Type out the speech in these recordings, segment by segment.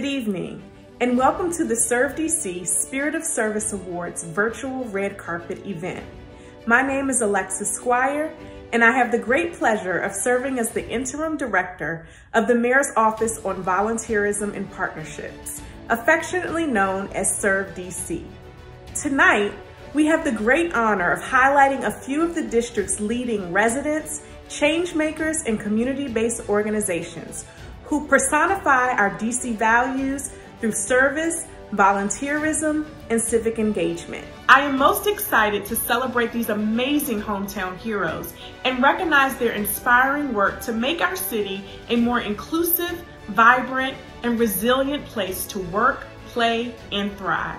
Good evening, and welcome to the Serve DC Spirit of Service Awards virtual red carpet event. My name is Alexis Squire, and I have the great pleasure of serving as the Interim Director of the Mayor's Office on Volunteerism and Partnerships, affectionately known as Serve DC. Tonight, we have the great honor of highlighting a few of the district's leading residents, changemakers, and community-based organizations who personify our DC values through service, volunteerism, and civic engagement. I am most excited to celebrate these amazing hometown heroes and recognize their inspiring work to make our city a more inclusive, vibrant, and resilient place to work, play, and thrive.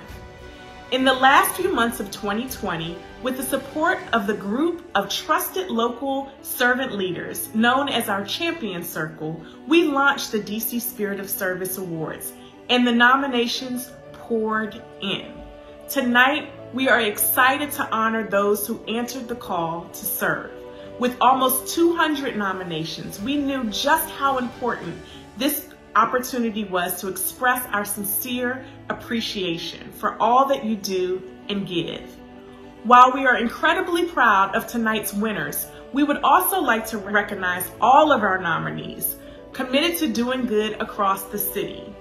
In the last few months of 2020, with the support of the group of trusted local servant leaders, known as our Champion Circle, we launched the DC Spirit of Service Awards, and the nominations poured in. Tonight, we are excited to honor those who answered the call to serve. With almost 200 nominations, we knew just how important this opportunity was to express our sincere appreciation for all that you do and give. While we are incredibly proud of tonight's winners, we would also like to recognize all of our nominees committed to doing good across the city.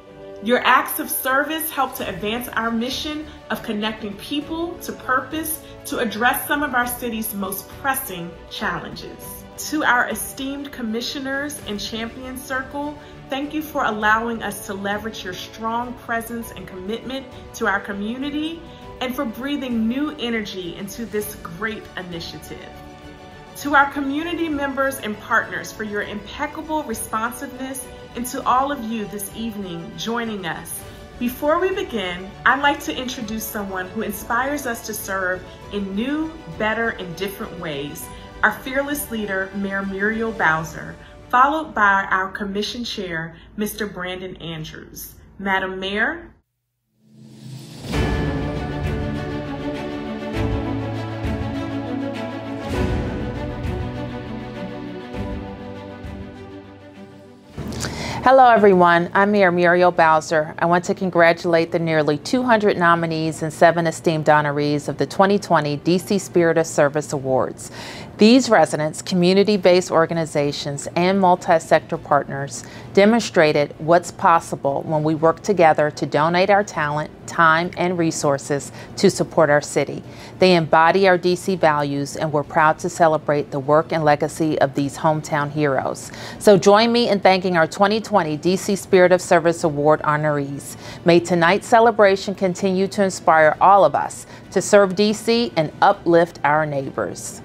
Your acts of service help to advance our mission of connecting people to purpose to address some of our city's most pressing challenges. To our esteemed commissioners and Champion Circle, thank you for allowing us to leverage your strong presence and commitment to our community, and for breathing new energy into this great initiative. To our community members and partners for your impeccable responsiveness, and to all of you this evening joining us. Before we begin, I'd like to introduce someone who inspires us to serve in new, better, and different ways, our fearless leader, Mayor Muriel Bowser, followed by our Commission Chair, Mr. Brandon Andrews. Madam Mayor. Hello everyone, I'm Mayor Muriel Bowser. I want to congratulate the nearly 200 nominees and 7 esteemed honorees of the 2020 DC Spirit of Service Awards. These residents, community-based organizations, and multi-sector partners demonstrated what's possible when we work together to donate our talent, time, and resources to support our city. They embody our DC values, and we're proud to celebrate the work and legacy of these hometown heroes. So join me in thanking our 2020 DC Spirit of Service Award honorees. May tonight's celebration continue to inspire all of us to serve DC and uplift our neighbors.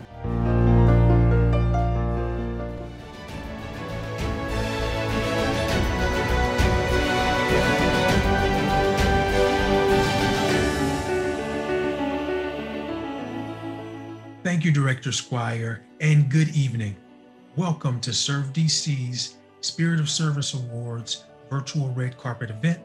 Thank you, Director Squire, and good evening. Welcome to Serve DC's Spirit of Service Awards virtual red carpet event.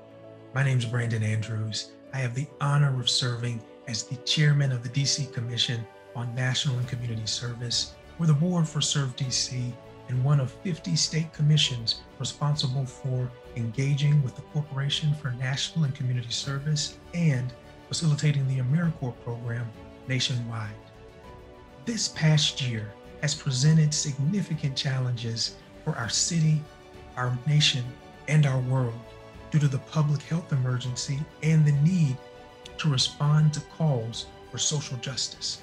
My name is Brandon Andrews. I have the honor of serving as the chairman of the DC Commission on National and Community Service. We're the board for Serve DC and one of 50 state commissions responsible for engaging with the Corporation for National and Community Service and facilitating the AmeriCorps program nationwide. This past year has presented significant challenges for our city, our nation, and our world due to the public health emergency and the need to respond to calls for social justice.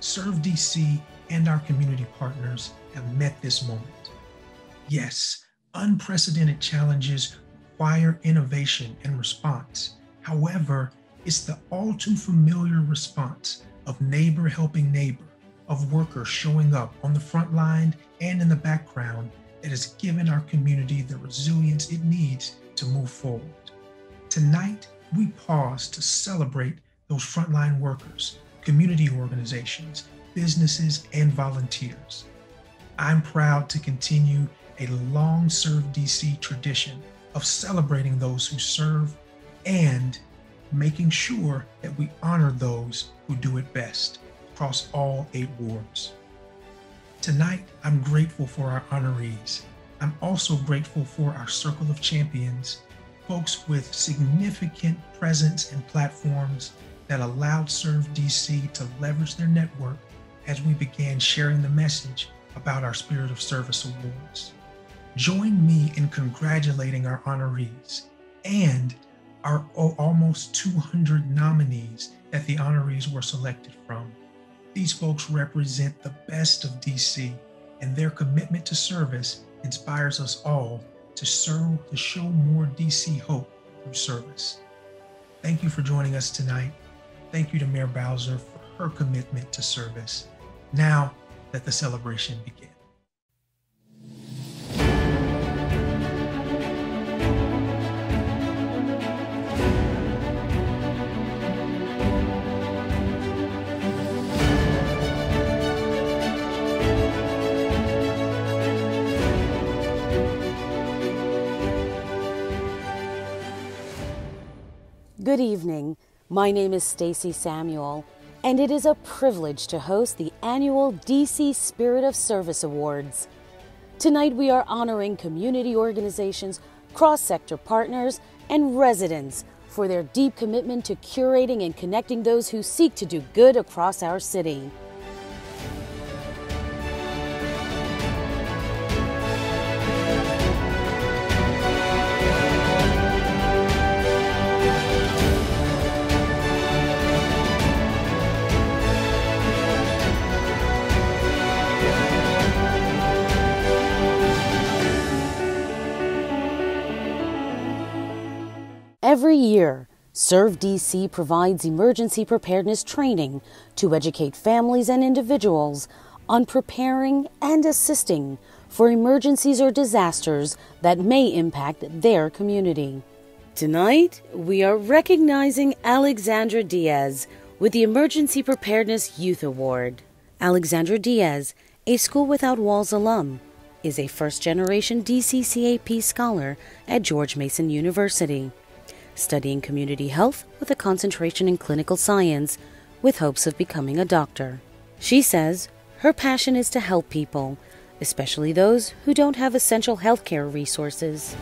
Serve DC and our community partners have met this moment. Yes, unprecedented challenges require innovation and response. However, it's the all too familiar response of neighbor helping neighbor, of workers showing up on the front line and in the background that has given our community the resilience it needs to move forward. Tonight, we pause to celebrate those frontline workers, community organizations, businesses, and volunteers. I'm proud to continue a long Serve DC tradition of celebrating those who serve and making sure that we honor those who do it best across all 8 wards. Tonight, I'm grateful for our honorees. I'm also grateful for our Circle of Champions folks with significant presence and platforms that allowed Serve DC to leverage their network as we began sharing the message about our Spirit of Service Awards. Join me in congratulating our honorees and our almost 200 nominees that the honorees were selected from. These folks represent the best of DC, and their commitment to service inspires us all to serve, to show more DC hope through service. Thank you for joining us tonight. Thank you to Mayor Bowser for her commitment to service. Now, let the celebration begin. Good evening. My name is Stacey Samuel, and it is a privilege to host the annual DC Spirit of Service Awards. Tonight we are honoring community organizations, cross-sector partners, and residents for their deep commitment to curating and connecting those who seek to do good across our city. Every year, Serve DC provides emergency preparedness training to educate families and individuals on preparing and assisting for emergencies or disasters that may impact their community. Tonight, we are recognizing Alexandra Diaz with the Emergency Preparedness Youth Award. Alexandra Diaz, a School Without Walls alum, is a first-generation DCCAP scholar at George Mason University, studying community health with a concentration in clinical science with hopes of becoming a doctor. She says her passion is to help people, especially those who don't have essential healthcare resources.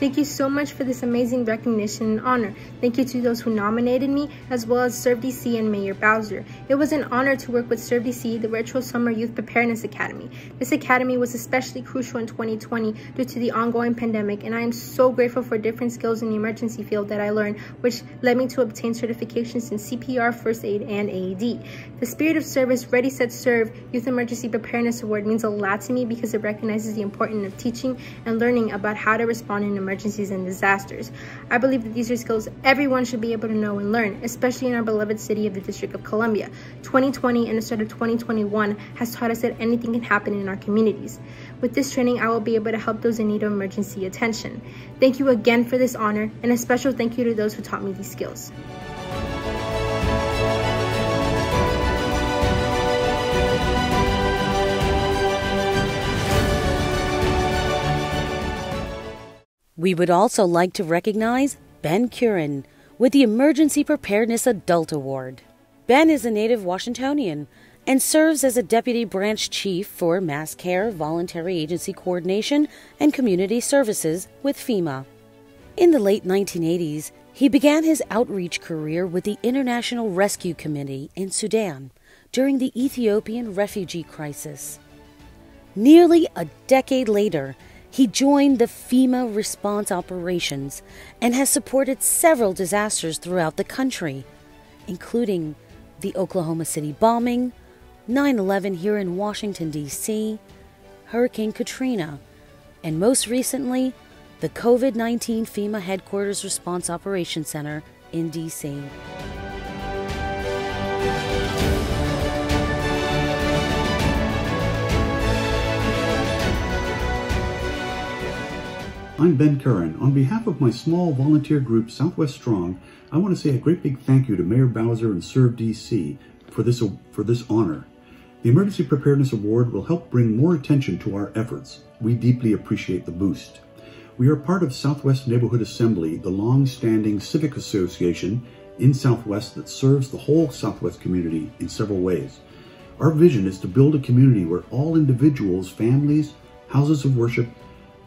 Thank you so much for this amazing recognition and honor. Thank you to those who nominated me, as well as Serve DC and Mayor Bowser. It was an honor to work with Serve DC, the Retro Summer Youth Preparedness Academy. This academy was especially crucial in 2020 due to the ongoing pandemic, and I am so grateful for different skills in the emergency field that I learned, which led me to obtain certifications in CPR, first aid, and AED. The Spirit of Service Ready, Set, Serve Youth Emergency Preparedness Award means a lot to me because it recognizes the importance of teaching and learning about how to respond in emergencies and disasters. I believe that these are skills everyone should be able to know and learn, especially in our beloved city of the District of Columbia. 2020 and the start of 2021 has taught us that anything can happen in our communities. With this training, I will be able to help those in need of emergency attention. Thank you again for this honor, and a special thank you to those who taught me these skills. We would also like to recognize Ben Curran with the Emergency Preparedness Adult Award. Ben is a native Washingtonian and serves as a Deputy Branch Chief for Mass Care, Voluntary Agency Coordination, and Community Services with FEMA. In the late 1980s, he began his outreach career with the International Rescue Committee in Sudan during the Ethiopian refugee crisis. Nearly a decade later, he joined the FEMA response operations and has supported several disasters throughout the country, including the Oklahoma City bombing, 9/11 here in Washington, D.C., Hurricane Katrina, and most recently, the COVID-19 FEMA Headquarters Response Operations Center in D.C. I'm Ben Curran. On behalf of my small volunteer group, Southwest Strong, I want to say a great big thank you to Mayor Bowser and Serve DC for this honor. The Emergency Preparedness Award will help bring more attention to our efforts. We deeply appreciate the boost. We are part of Southwest Neighborhood Assembly, the long-standing civic association in Southwest that serves the whole Southwest community in several ways. Our vision is to build a community where all individuals, families, houses of worship,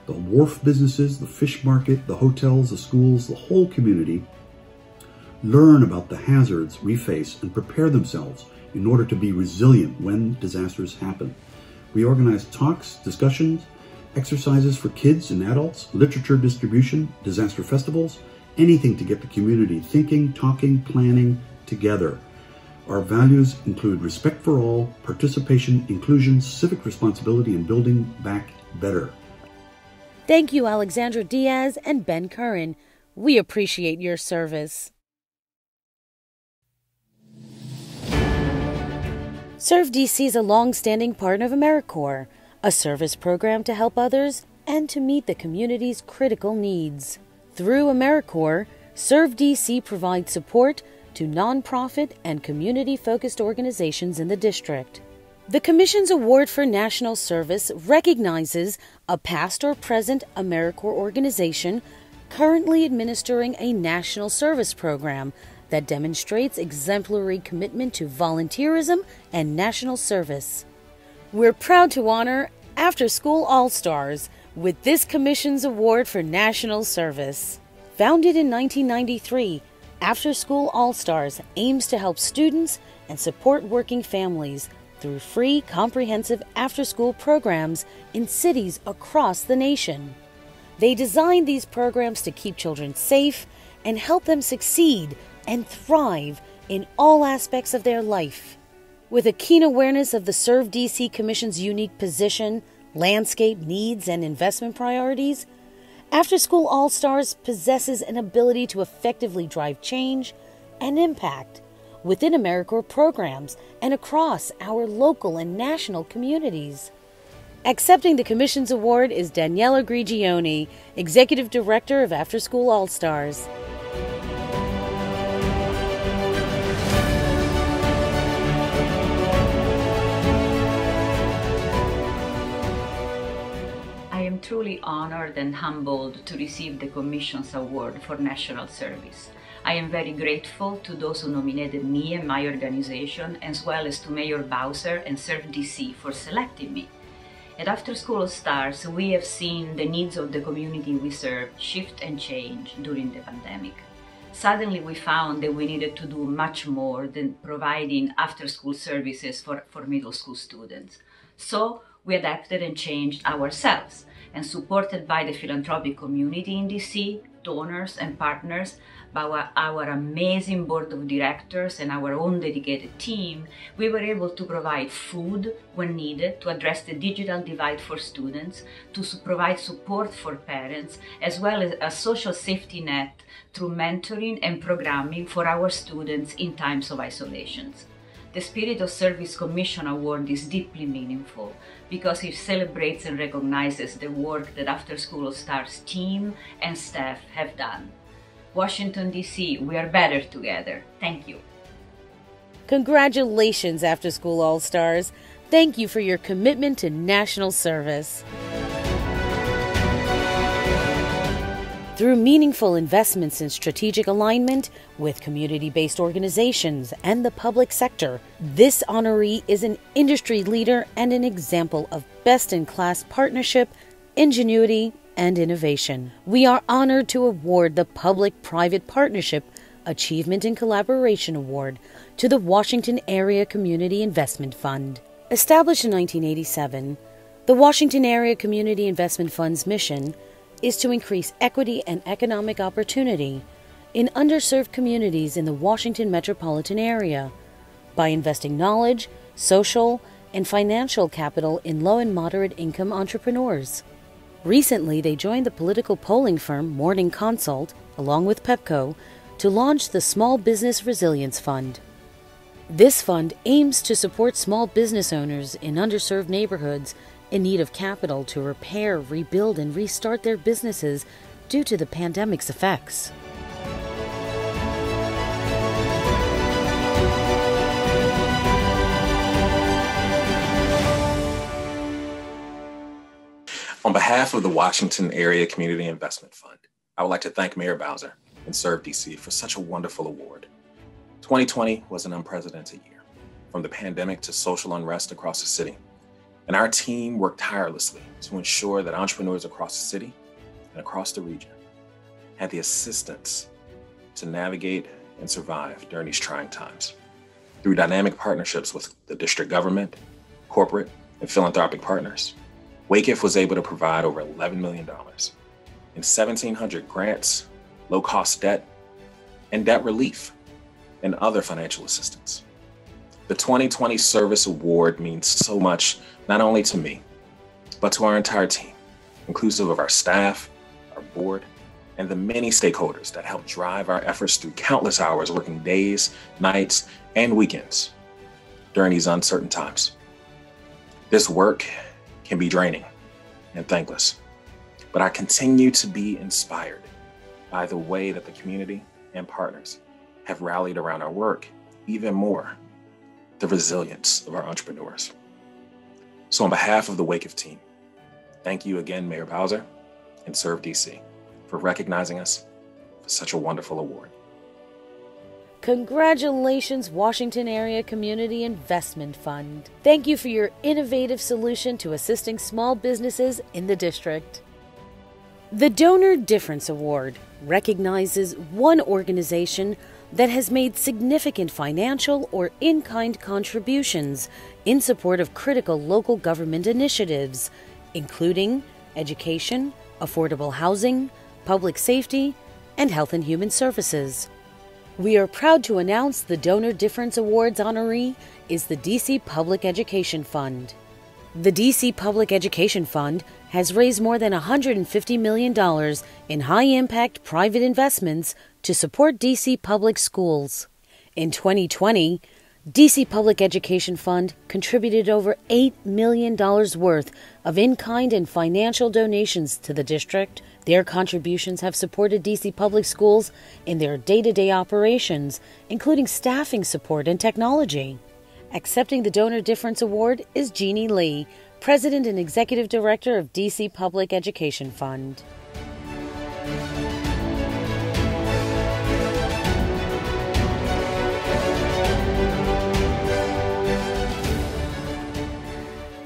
the wharf businesses, the fish market, the hotels, the schools, the whole community learn about the hazards we face and prepare themselves in order to be resilient when disasters happen. We organize talks, discussions, exercises for kids and adults, literature distribution, disaster festivals, anything to get the community thinking, talking, planning together. Our values include respect for all, participation, inclusion, civic responsibility, and building back better. Thank you, Alexandra Diaz and Ben Curran. We appreciate your service. Serve DC is a long-standing partner of AmeriCorps, a service program to help others and to meet the community's critical needs. Through AmeriCorps, Serve DC provides support to nonprofit and community-focused organizations in the district. The Commission's Award for National Service recognizes a past or present AmeriCorps organization currently administering a national service program that demonstrates exemplary commitment to volunteerism and national service. We're proud to honor After School All-Stars with this Commission's Award for National Service. Founded in 1993, After School All-Stars aims to help students and support working families through free, comprehensive after-school programs in cities across the nation. They designed these programs to keep children safe and help them succeed and thrive in all aspects of their life. With a keen awareness of the Serve DC Commission's unique position, landscape, needs, and investment priorities, After School All-Stars possesses an ability to effectively drive change and impact within AmeriCorps programs and across our local and national communities. Accepting the Commission's award is Daniela Grigioni, Executive Director of After School All-Stars. I am truly honored and humbled to receive the Commission's Award for National Service. I am very grateful to those who nominated me and my organization, as well as to Mayor Bowser and Serve DC for selecting me. At After School All-Stars, we have seen the needs of the community we serve shift and change during the pandemic. Suddenly, we found that we needed to do much more than providing after-school services for middle school students. So, we adapted and changed ourselves, and supported by the philanthropic community in DC, donors and partners, by our amazing board of directors and our own dedicated team, we were able to provide food when needed, to address the digital divide for students, to provide support for parents, as well as a social safety net through mentoring and programming for our students in times of isolation. The Spirit of Service Commission Award is deeply meaningful because it celebrates and recognizes the work that After School All-Stars team and staff have done. Washington, D.C., we are better together. Thank you. Congratulations, After School All-Stars. Thank you for your commitment to national service. Through meaningful investments in strategic alignment with community-based organizations and the public sector, this honoree is an industry leader and an example of best-in-class partnership, ingenuity, and innovation. We are honored to award the Public-Private Partnership Achievement and Collaboration Award to the Washington Area Community Investment Fund. Established in 1987, the Washington Area Community Investment Fund's mission is to increase equity and economic opportunity in underserved communities in the Washington metropolitan area by investing knowledge, social, and financial capital in low and moderate income entrepreneurs. Recently, they joined the political polling firm Morning Consult, along with PepCo, to launch the Small Business Resilience Fund. This fund aims to support small business owners in underserved neighborhoods in need of capital to repair, rebuild, and restart their businesses due to the pandemic's effects. On behalf of the Washington Area Community Investment Fund, I would like to thank Mayor Bowser and Serve DC for such a wonderful award. 2020 was an unprecedented year, from the pandemic to social unrest across the city. And our team worked tirelessly to ensure that entrepreneurs across the city and across the region had the assistance to navigate and survive during these trying times. Through dynamic partnerships with the district government, corporate, and philanthropic partners, WAKIF was able to provide over $11 million in 1,700 grants, low-cost debt, and debt relief, and other financial assistance. The 2020 Service Award means so much, not only to me, but to our entire team, inclusive of our staff, our board, and the many stakeholders that helped drive our efforts through countless hours, working days, nights, and weekends during these uncertain times. This work can be draining and thankless, but I continue to be inspired by the way that the community and partners have rallied around our work, even more, the resilience of our entrepreneurs. So on behalf of the WAKIF team, thank you again, Mayor Bowser and Serve DC, for recognizing us for such a wonderful award. Congratulations, Washington Area Community Investment Fund. Thank you for your innovative solution to assisting small businesses in the district. The Donor Difference Award recognizes one organization that has made significant financial or in-kind contributions in support of critical local government initiatives, including education, affordable housing, public safety, and health and human services. We are proud to announce the Donor Difference Awards honoree is the DC Public Education Fund. The DC Public Education Fund has raised more than $150 million in high-impact private investments to support DC Public Schools. In 2020, DC Public Education Fund contributed over $8 million worth of in-kind and financial donations to the district. Their contributions have supported DC Public Schools in their day-to-day operations, including staffing support and technology. Accepting the Donor Difference Award is Jeannie Lee, President and Executive Director of DC Public Education Fund.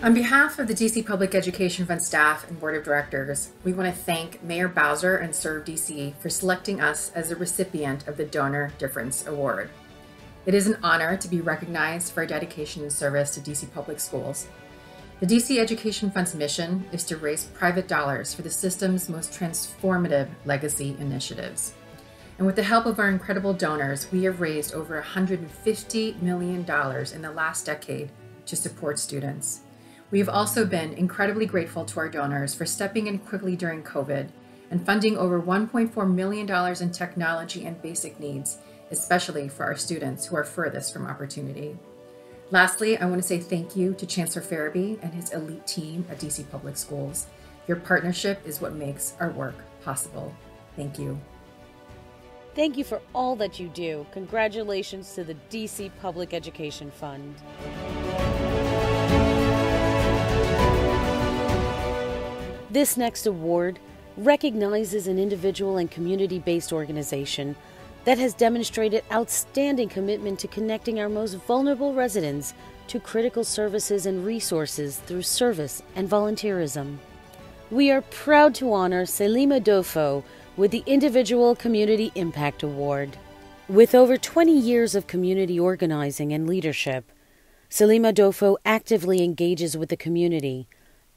On behalf of the DC Public Education Fund staff and Board of Directors, we want to thank Mayor Bowser and Serve DC for selecting us as a recipient of the Donor Difference Award. It is an honor to be recognized for our dedication and service to DC Public Schools. The DC Education Fund's mission is to raise private dollars for the system's most transformative legacy initiatives. And with the help of our incredible donors, we have raised over $150 million in the last decade to support students. We have also been incredibly grateful to our donors for stepping in quickly during COVID and funding over $1.4 million in technology and basic needs, especially for our students who are furthest from opportunity. Lastly, I want to say thank you to Chancellor Farabee and his elite team at DC Public Schools. Your partnership is what makes our work possible. Thank you. Thank you for all that you do. Congratulations to the DC Public Education Fund. This next award recognizes an individual and community-based organization that has demonstrated outstanding commitment to connecting our most vulnerable residents to critical services and resources through service and volunteerism. We are proud to honor Salim Adofo with the Individual Community Impact Award. With over 20 years of community organizing and leadership, Salim Adofo actively engages with the community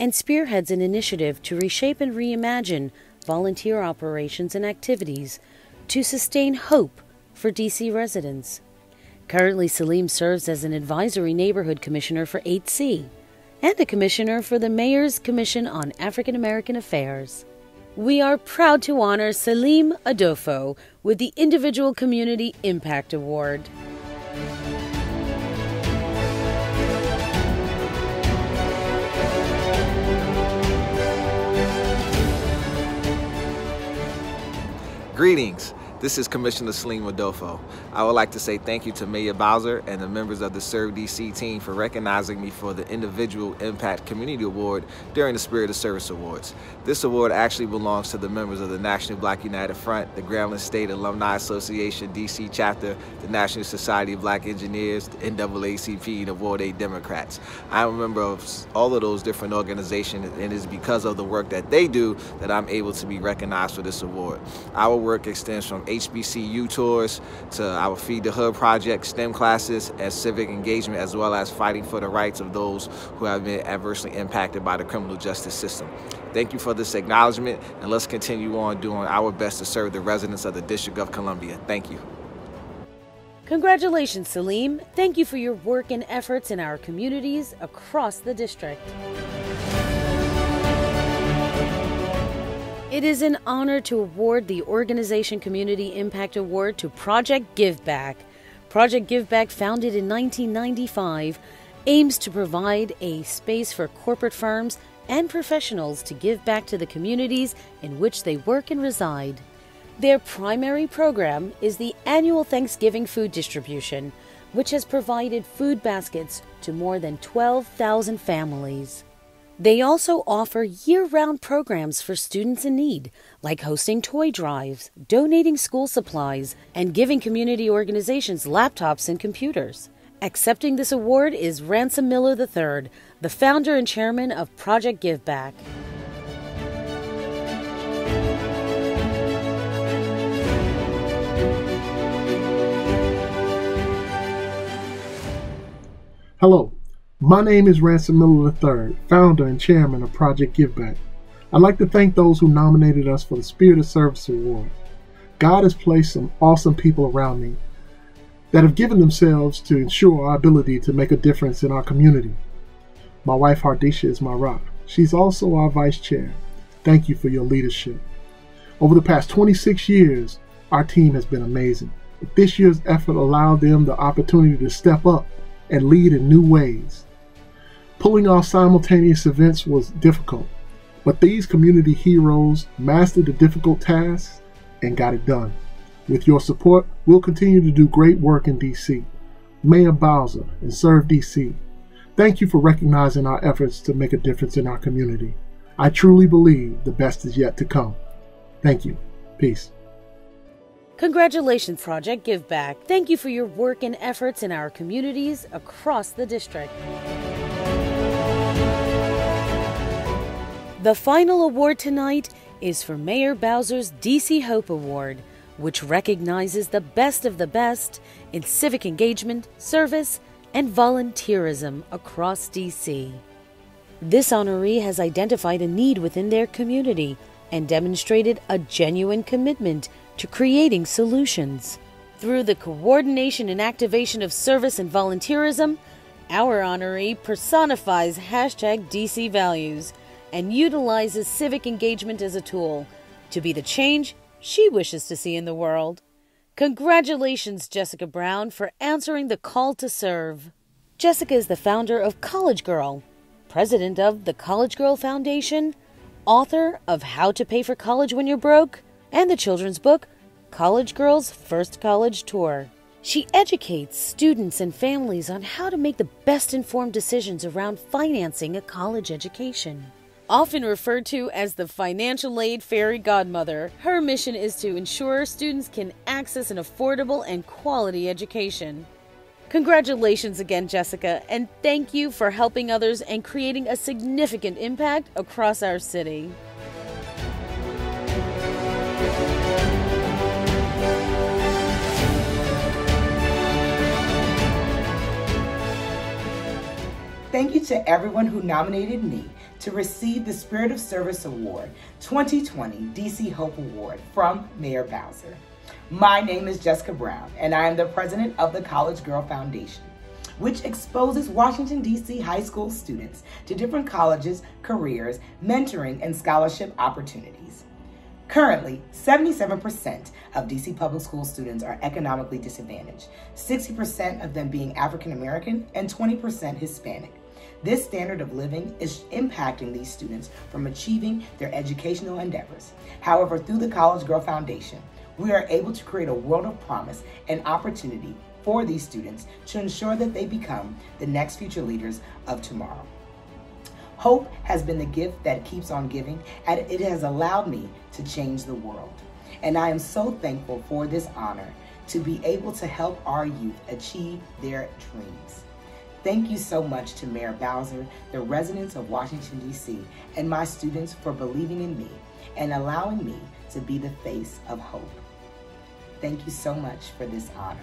and spearheads an initiative to reshape and reimagine volunteer operations and activities to sustain hope for DC residents. Currently, Salim serves as an advisory neighborhood commissioner for 8C and a commissioner for the Mayor's Commission on African American Affairs. We are proud to honor Salim Adofo with the Individual Community Impact Award. Greetings. This is Commissioner Salim Adofo. I would like to say thank you to Mayor Bowser and the members of the Serve DC team for recognizing me for the Individual Impact Community Award during the Spirit of Service Awards. This award actually belongs to the members of the National Black United Front, the Grambling State Alumni Association DC chapter, the National Society of Black Engineers, the NAACP, and the Ward 8 Democrats. I'm a member of all of those different organizations, and it's because of the work that they do that I'm able to be recognized for this award. Our work extends from HBCU tours to our Feed the Hood project, STEM classes, and civic engagement, as well as fighting for the rights of those who have been adversely impacted by the criminal justice system. Thank you for this acknowledgement, and let's continue on doing our best to serve the residents of the District of Columbia. Thank you. Congratulations, Salim. Thank you for your work and efforts in our communities across the district. It is an honor to award the Organization Community Impact Award to Project Give Back. Project Give Back, founded in 1995, aims to provide a space for corporate firms and professionals to give back to the communities in which they work and reside. Their primary program is the annual Thanksgiving food distribution, which has provided food baskets to more than 12,000 families. They also offer year-round programs for students in need, like hosting toy drives, donating school supplies, and giving community organizations laptops and computers. Accepting this award is Ransom Miller III, the founder and chairman of Project Give Back. Hello. My name is Ransom Miller III, founder and chairman of Project Give Back. I'd like to thank those who nominated us for the Spirit of Service Award. God has placed some awesome people around me that have given themselves to ensure our ability to make a difference in our community. My wife Hardisha is my rock. She's also our vice chair. Thank you for your leadership. Over the past 26 years, our team has been amazing. This year's effort allowed them the opportunity to step up and lead in new ways. Pulling off simultaneous events was difficult, but these community heroes mastered the difficult tasks and got it done. With your support, we'll continue to do great work in DC. Mayor Bowser and Serve DC, thank you for recognizing our efforts to make a difference in our community. I truly believe the best is yet to come. Thank you. Peace. Congratulations, Project Give Back. Thank you for your work and efforts in our communities across the district. The final award tonight is for Mayor Bowser's DC Hope Award, which recognizes the best of the best in civic engagement, service, and volunteerism across DC. This honoree has identified a need within their community and demonstrated a genuine commitment to creating solutions. Through the coordination and activation of service and volunteerism, our honoree personifies #DC values. And utilizes civic engagement as a tool to be the change she wishes to see in the world. Congratulations, Jessica Brown, for answering the call to serve. Jessica is the founder of College Girl, president of the College Girl Foundation, author of How to Pay for College When You're Broke, and the children's book, College Girl's First College Tour. She educates students and families on how to make the best informed decisions around financing a college education. Often referred to as the financial aid fairy godmother, her mission is to ensure students can access an affordable and quality education. Congratulations again, Jessica, and thank you for helping others and creating a significant impact across our city. Thank you to everyone who nominated me to receive the Spirit of Service Award 2020 DC Hope Award from Mayor Bowser. My name is Jessica Brown, and I am the president of the College Girl Foundation, which exposes Washington, DC high school students to different colleges, careers, mentoring, and scholarship opportunities. Currently, 77% of DC Public School students are economically disadvantaged, 60% of them being African American and 20% Hispanic. This standard of living is impacting these students from achieving their educational endeavors. However, through the College Girl Foundation, we are able to create a world of promise and opportunity for these students to ensure that they become the next future leaders of tomorrow. Hope has been the gift that keeps on giving, and it has allowed me to change the world. And I am so thankful for this honor to be able to help our youth achieve their dreams. Thank you so much to Mayor Bowser, the residents of Washington, D.C., and my students for believing in me and allowing me to be the face of hope. Thank you so much for this honor.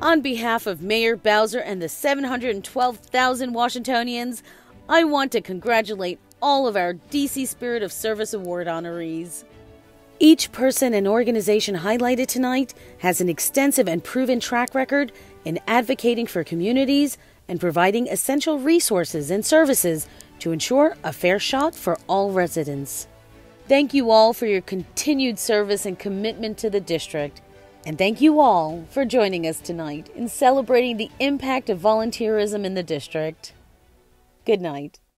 On behalf of Mayor Bowser and the 712,000 Washingtonians, I want to congratulate all of our DC Spirit of Service Award honorees. Each person and organization highlighted tonight has an extensive and proven track record in advocating for communities and providing essential resources and services to ensure a fair shot for all residents. Thank you all for your continued service and commitment to the district. And thank you all for joining us tonight in celebrating the impact of volunteerism in the district. Good night.